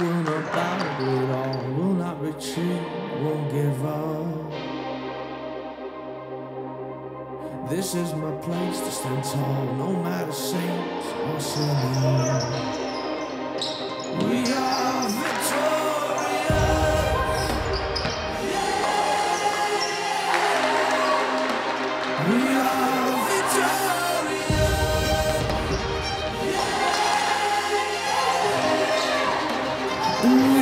will not bow it all, will not retreat, won't give up. This is my place to stand tall, no matter saints or sinners. We are victorious.